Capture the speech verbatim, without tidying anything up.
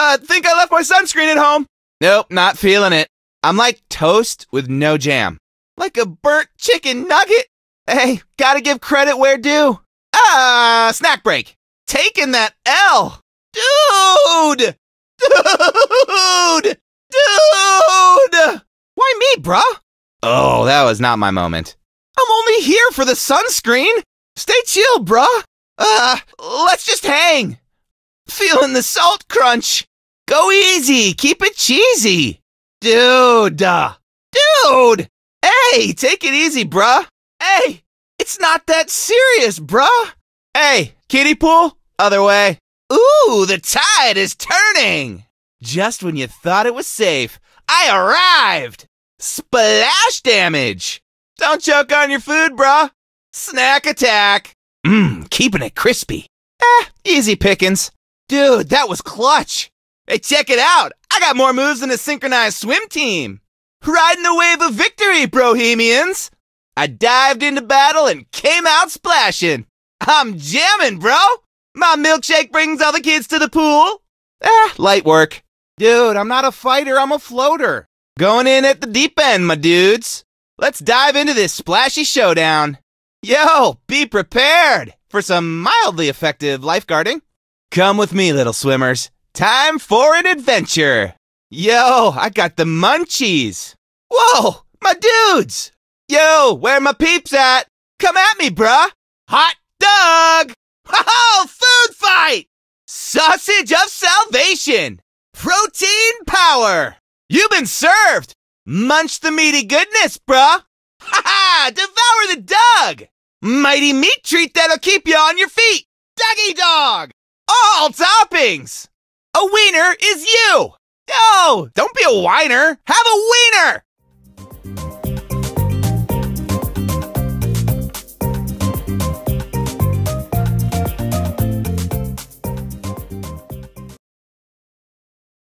uh, think I left my sunscreen at home. Nope, not feeling it. I'm like toast with no jam. Like a burnt chicken nugget. Hey, gotta give credit where due. Ah, snack break. Taking that L. Dude! Dude! Dude! Why me, bruh? Oh, that was not my moment. I'm only here for the sunscreen. Stay chill, bruh. Uh, let's just hang. Feeling the salt crunch. Go easy. Keep it cheesy. Dude. Dude. Hey, take it easy, bruh. Hey, it's not that serious, bruh. Hey, kiddie pool, other way. Ooh, the tide is turning. Just when you thought it was safe, I arrived. Splash damage. Don't choke on your food, bruh. Snack attack. Mmm, keeping it crispy. Eh, easy pickings. Dude, that was clutch. Hey, check it out. I got more moves than a synchronized swim team. Riding the wave of victory, Brohemians. I dived into battle and came out splashing. I'm jamming, bro. My milkshake brings all the kids to the pool. Eh, light work. Dude, I'm not a fighter, I'm a floater. Going in at the deep end, my dudes. Let's dive into this splashy showdown. Yo, be prepared for some mildly effective lifeguarding. Come with me, little swimmers. Time for an adventure. Yo, I got the munchies. Whoa, my dudes. Yo, where my peeps at? Come at me, bruh. Hot dog. Oh, food fight. Sausage of salvation. Protein power. You've been served. Munch the meaty goodness, bruh. Ha ha! Devour the dog! Mighty meat treat that'll keep you on your feet! Doggy dog! All toppings! A wiener is you! Yo! Don't be a whiner! Have a wiener!